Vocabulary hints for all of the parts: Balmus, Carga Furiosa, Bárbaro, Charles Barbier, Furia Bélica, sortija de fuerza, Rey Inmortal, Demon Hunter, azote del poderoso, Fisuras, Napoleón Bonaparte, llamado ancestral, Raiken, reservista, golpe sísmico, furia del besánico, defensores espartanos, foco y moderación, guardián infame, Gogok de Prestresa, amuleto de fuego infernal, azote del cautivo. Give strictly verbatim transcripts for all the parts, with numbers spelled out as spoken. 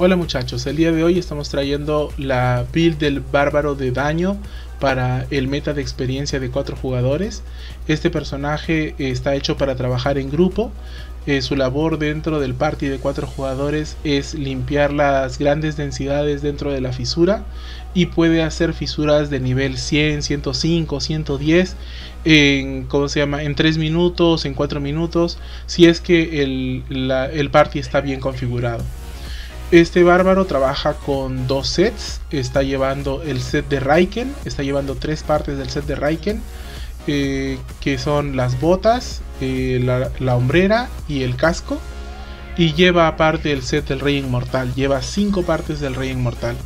Hola muchachos, el día de hoy estamos trayendo la build del bárbaro de daño para el meta de experiencia de cuatro jugadores. Este personaje está hecho para trabajar en grupo. Eh, su labor dentro del party de cuatro jugadores es limpiar las grandes densidades dentro de la fisura y puede hacer fisuras de nivel cien, ciento cinco, ciento diez en, ¿cómo se llama? en tres minutos, en cuatro minutos, si es que el, la, el party está bien configurado. Este bárbaro trabaja con dos sets, está llevando el set de Raiken, está llevando tres partes del set de Raiken, eh, que son las botas, eh, la, la hombrera y el casco. Y lleva aparte el set del Rey Inmortal, lleva cinco partes del Rey Inmortal.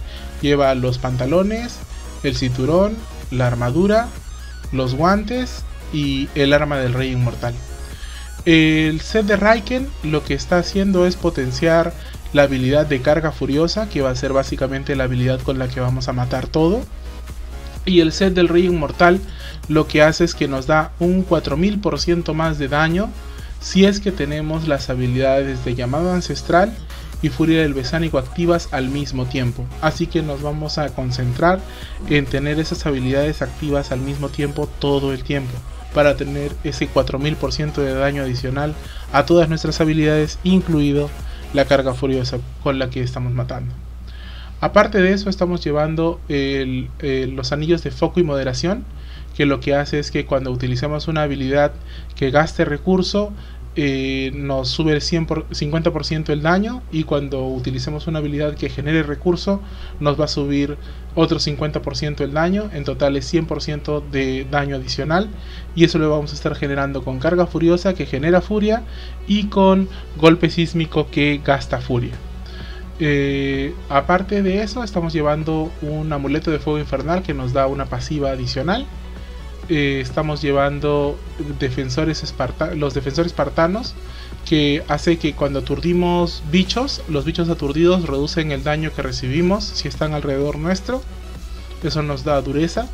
Lleva los pantalones, el cinturón, la armadura, los guantes y el arma del Rey Inmortal. El set de Raiken lo que está haciendo es potenciar la habilidad de Carga Furiosa, que va a ser básicamente la habilidad con la que vamos a matar todo. Y el set del Rey Inmortal lo que hace es que nos da un cuatro mil por ciento más de daño si es que tenemos las habilidades de Llamado Ancestral y Furia del Besánico activas al mismo tiempo. Así que nos vamos a concentrar en tener esas habilidades activas al mismo tiempo todo el tiempo, para tener ese cuatro mil por ciento de daño adicional a todas nuestras habilidades, incluido la carga furiosa con la que estamos matando. Aparte de eso, estamos llevando el, el, los anillos de foco y moderación, que lo que hace es que cuando utilicemos una habilidad que gaste recurso, eh, nos sube el cincuenta por ciento el daño, y cuando utilicemos una habilidad que genere recurso, nos va a subir otro cincuenta por ciento el daño. En total es cien por ciento de daño adicional, y eso lo vamos a estar generando con carga furiosa, que genera furia, y con golpe sísmico, que gasta furia. Eh, aparte de eso, estamos llevando un amuleto de fuego infernal, que nos da una pasiva adicional. Eh, estamos llevando defensores esparta los defensores espartanos, que hace que cuando aturdimos bichos, los bichos aturdidos reducen el daño que recibimos si están alrededor nuestro. Eso nos da dureza.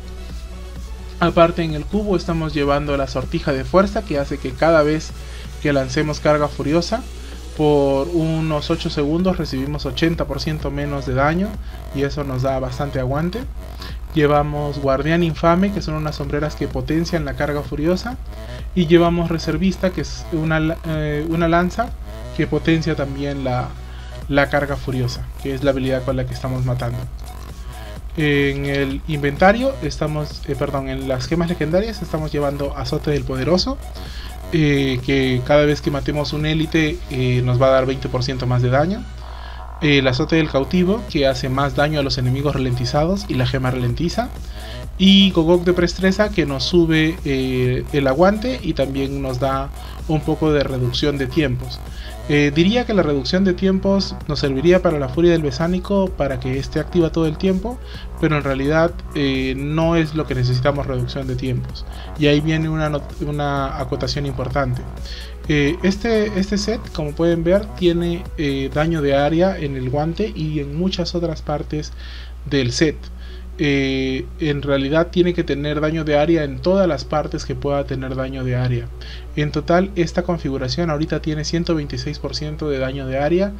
Aparte, en el cubo estamos llevando la sortija de fuerza, que hace que cada vez que lancemos carga furiosa por unos ocho segundos recibimos ochenta por ciento menos de daño, y eso nos da bastante aguante. Llevamos guardián infame, que son unas sombreras que potencian la carga furiosa, y llevamos reservista, que es una, eh, una lanza que potencia también la, la carga furiosa, que es la habilidad con la que estamos matando. En el inventario estamos, eh, perdón, en las gemas legendarias estamos llevando azote del poderoso, eh, que cada vez que matemos un élite eh, nos va a dar veinte por ciento más de daño. El azote del cautivo, que hace más daño a los enemigos ralentizados y la gema ralentiza. Y Gogok de Prestresa, que nos sube eh, el aguante y también nos da un poco de reducción de tiempos. Eh, diría que la reducción de tiempos nos serviría para la furia del besánico, para que esté activa todo el tiempo, pero en realidad eh, no es lo que necesitamos, reducción de tiempos. Y ahí viene una, una acotación importante. Eh, este, este set, como pueden ver, tiene eh, daño de área en el guante y en muchas otras partes del set. Eh, en realidad tiene que tener daño de área en todas las partes que pueda tener daño de área. En total, esta configuración ahorita tiene ciento veintiséis por ciento de daño de área,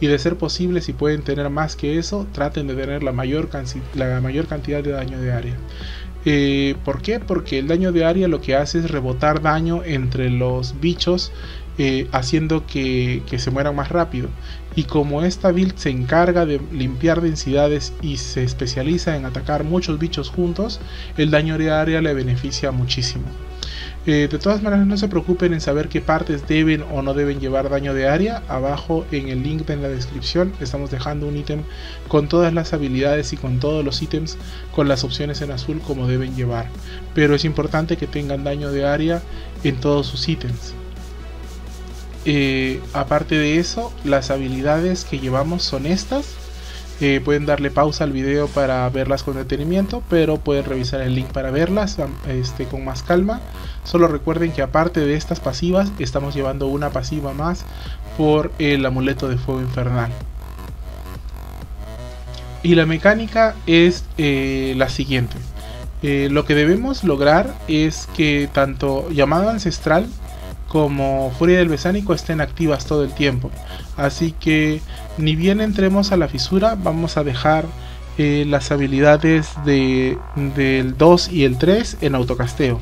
y de ser posible, si pueden tener más que eso, traten de tener la mayor, la mayor cantidad de daño de área. Eh, ¿Por qué? Porque el daño de área lo que hace es rebotar daño entre los bichos, Eh, haciendo que, que se mueran más rápido. Y como esta build se encarga de limpiar densidades y se especializa en atacar muchos bichos juntos, el daño de área le beneficia muchísimo. Eh, de todas maneras, no se preocupen en saber qué partes deben o no deben llevar daño de área. Abajo en el link de la descripción estamos dejando un ítem con todas las habilidades y con todos los ítems, con las opciones en azul como deben llevar. Pero es importante que tengan daño de área en todos sus ítems. Eh, aparte de eso, las habilidades que llevamos son estas. Eh, pueden darle pausa al video para verlas con detenimiento, pero pueden revisar el link para verlas este, con más calma. Solo recuerden que aparte de estas pasivas, estamos llevando una pasiva más por el amuleto de fuego infernal. Y la mecánica es eh, la siguiente. Eh, lo que debemos lograr es que tanto llamado ancestral como Furia del Besánico estén activas todo el tiempo. Así que ni bien entremos a la fisura, vamos a dejar eh, las habilidades de, del dos y el tres en autocasteo.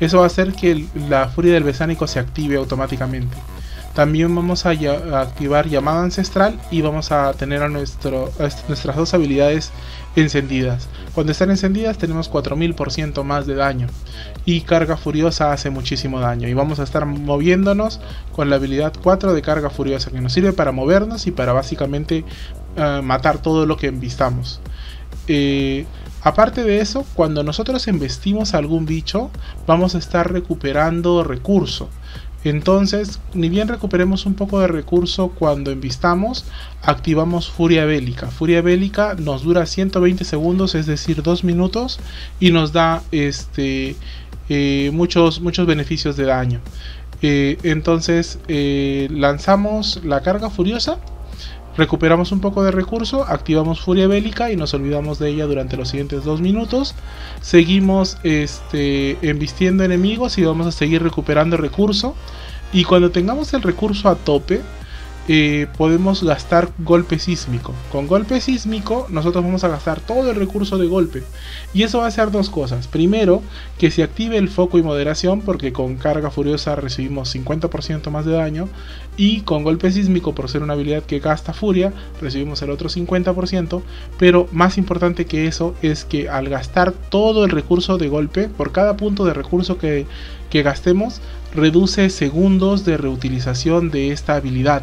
Eso va a hacer que el, la Furia del Besánico se active automáticamente. También vamos a, ya, a activar llamado ancestral y vamos a tener a nuestro, a nuestras dos habilidades encendidas. Cuando están encendidas tenemos cuatro mil por ciento más de daño, y Carga Furiosa hace muchísimo daño, y vamos a estar moviéndonos con la habilidad cuatro de Carga Furiosa, que nos sirve para movernos y para básicamente uh, matar todo lo que embistamos. Eh, aparte de eso, cuando nosotros embestimos a algún bicho vamos a estar recuperando recurso. Entonces, ni bien recuperemos un poco de recurso cuando embistamos, activamos Furia Bélica. Furia Bélica nos dura ciento veinte segundos, es decir, dos minutos, y nos da este, eh, muchos, muchos beneficios de daño. Eh, entonces, eh, lanzamos la Carga Furiosa, recuperamos un poco de recurso, activamos Furia Bélica y nos olvidamos de ella durante los siguientes dos minutos. Seguimos este, embistiendo enemigos y vamos a seguir recuperando recurso. Y cuando tengamos el recurso a tope, eh, podemos gastar golpe sísmico. Con golpe sísmico nosotros vamos a gastar todo el recurso de golpe. Y eso va a hacer dos cosas. Primero, que se active el foco y moderación, porque con Carga Furiosa recibimos cincuenta por ciento más de daño. Y con golpe sísmico, por ser una habilidad que gasta furia, recibimos el otro cincuenta por ciento. Pero más importante que eso es que al gastar todo el recurso de golpe, por cada punto de recurso que, que gastemos, reduce segundos de reutilización de esta habilidad.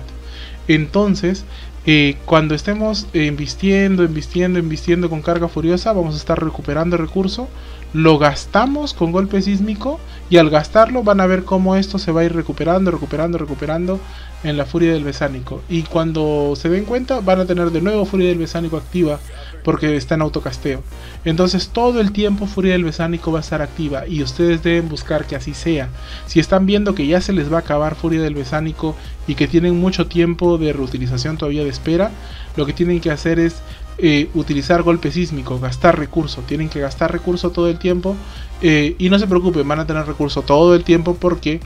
Entonces, eh, cuando estemos embistiendo, embistiendo, embistiendo con Carga Furiosa, vamos a estar recuperando recurso. Lo gastamos con golpe sísmico, y al gastarlo van a ver cómo esto se va a ir recuperando, recuperando, recuperando en la Furia del Besánico. Y cuando se den cuenta van a tener de nuevo Furia del Besánico activa, porque está en autocasteo. Entonces todo el tiempo Furia del Besánico va a estar activa, y ustedes deben buscar que así sea. Si están viendo que ya se les va a acabar Furia del Besánico y que tienen mucho tiempo de reutilización todavía de espera, lo que tienen que hacer es Eh, utilizar golpe sísmico, gastar recurso. Tienen que gastar recurso todo el tiempo, eh, y no se preocupen, van a tener recurso todo el tiempo, porque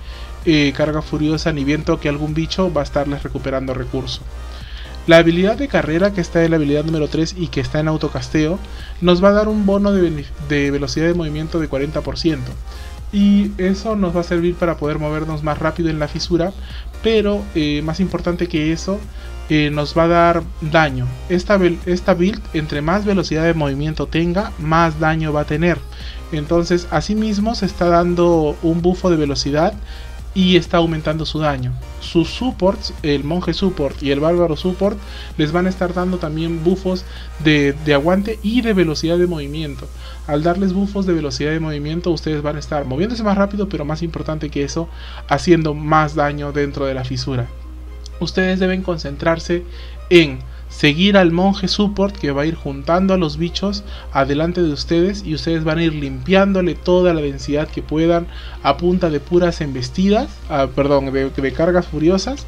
eh, Carga Furiosa, ni bien toque algún bicho, va a estarles recuperando recurso. La habilidad de carrera, que está en la habilidad número tres y que está en autocasteo, nos va a dar un bono de, de velocidad de movimiento de cuarenta por ciento, y eso nos va a servir para poder movernos más rápido en la fisura. Pero eh, más importante que eso, Eh, nos va a dar daño. Esta, esta build, entre más velocidad de movimiento tenga, más daño va a tener. Entonces, asimismo, se está dando un bufo de velocidad y está aumentando su daño. Sus supports, el monje support y el bárbaro support, les van a estar dando también buffos de, de aguante y de velocidad de movimiento. Al darles buffos de velocidad de movimiento, ustedes van a estar moviéndose más rápido, pero más importante que eso, haciendo más daño dentro de la fisura. Ustedes deben concentrarse en seguir al monje support, que va a ir juntando a los bichos adelante de ustedes, y ustedes van a ir limpiándole toda la densidad que puedan a punta de puras embestidas, ah, perdón, de, de cargas furiosas,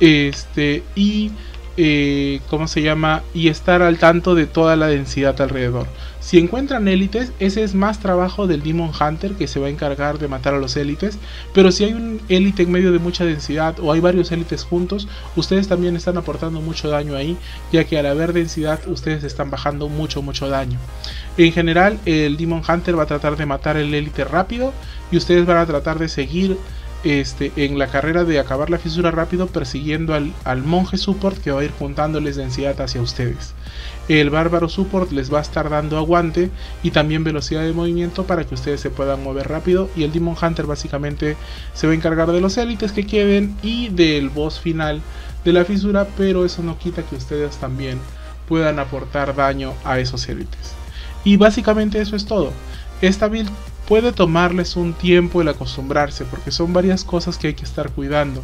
este, y eh, ¿cómo se llama? Y estar al tanto de toda la densidad alrededor. Si encuentran élites, ese es más trabajo del Demon Hunter, que se va a encargar de matar a los élites. Pero si hay un élite en medio de mucha densidad, o hay varios élites juntos, ustedes también están aportando mucho daño ahí, ya que al haber densidad ustedes están bajando mucho mucho daño. En general, el Demon Hunter va a tratar de matar el élite rápido, y ustedes van a tratar de seguir Este, en la carrera de acabar la fisura rápido, persiguiendo al, al monje support, que va a ir juntándoles densidad hacia ustedes. El bárbaro support les va a estar dando aguante y también velocidad de movimiento, para que ustedes se puedan mover rápido. Y el Demon Hunter básicamente se va a encargar de los élites que queden y del boss final de la fisura, pero eso no quita que ustedes también puedan aportar daño a esos élites. Y básicamente eso es todo. Esta build puede tomarles un tiempo el acostumbrarse, porque son varias cosas que hay que estar cuidando.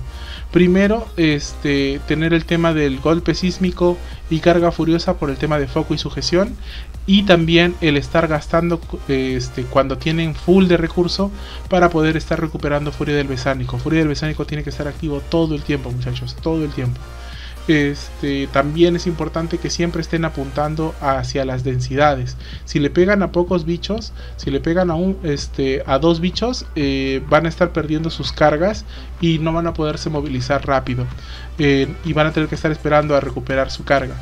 Primero, este, tener el tema del golpe sísmico y carga furiosa, por el tema de foco y sujeción, y también el estar gastando este, cuando tienen full de recurso, para poder estar recuperando Furia del Besánico. Furia del Besánico tiene que estar activo todo el tiempo, muchachos, todo el tiempo. Este, también es importante que siempre estén apuntando hacia las densidades. Si le pegan a pocos bichos, si le pegan a, un, este, a dos bichos, eh, van a estar perdiendo sus cargas y no van a poderse movilizar rápido, eh, y van a tener que estar esperando a recuperar su carga.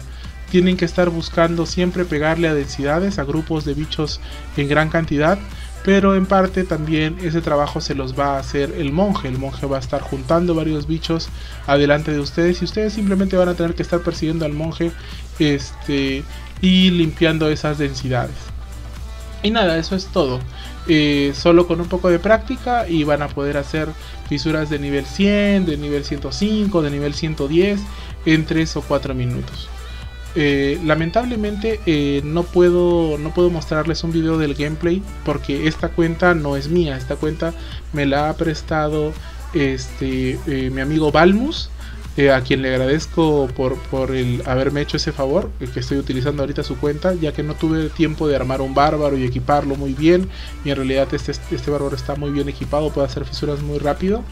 Tienen que estar buscando siempre pegarle a densidades, a grupos de bichos en gran cantidad. Pero en parte también ese trabajo se los va a hacer el monje. El monje va a estar juntando varios bichos adelante de ustedes. Y ustedes simplemente van a tener que estar persiguiendo al monje, este, y limpiando esas densidades. Y nada, eso es todo. Eh, solo con un poco de práctica y van a poder hacer fisuras de nivel cien, de nivel ciento cinco, de nivel ciento diez en tres o cuatro minutos. Eh, lamentablemente eh, no puedo no puedo mostrarles un video del gameplay porque esta cuenta no es mía. Esta cuenta me la ha prestado este eh, mi amigo Balmus, eh, a quien le agradezco por, por el haberme hecho ese favor, el que estoy utilizando ahorita su cuenta, ya que no tuve tiempo de armar un bárbaro y equiparlo muy bien, y en realidad este, este bárbaro está muy bien equipado, puede hacer fisuras muy rápido.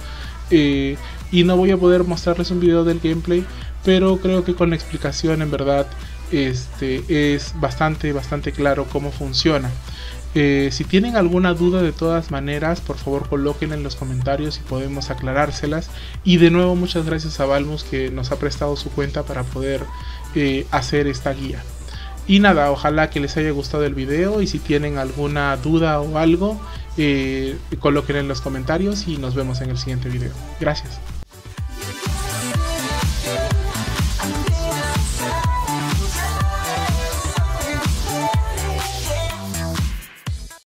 Eh, y no voy a poder mostrarles un video del gameplay, pero creo que con la explicación en verdad este, es bastante, bastante claro cómo funciona. Eh, si tienen alguna duda, de todas maneras, por favor colóquenla en los comentarios y podemos aclarárselas. Y de nuevo muchas gracias a Balmus, que nos ha prestado su cuenta para poder eh, hacer esta guía. Y nada, ojalá que les haya gustado el video, y si tienen alguna duda o algo, eh, colóquenla en los comentarios y nos vemos en el siguiente video. Gracias.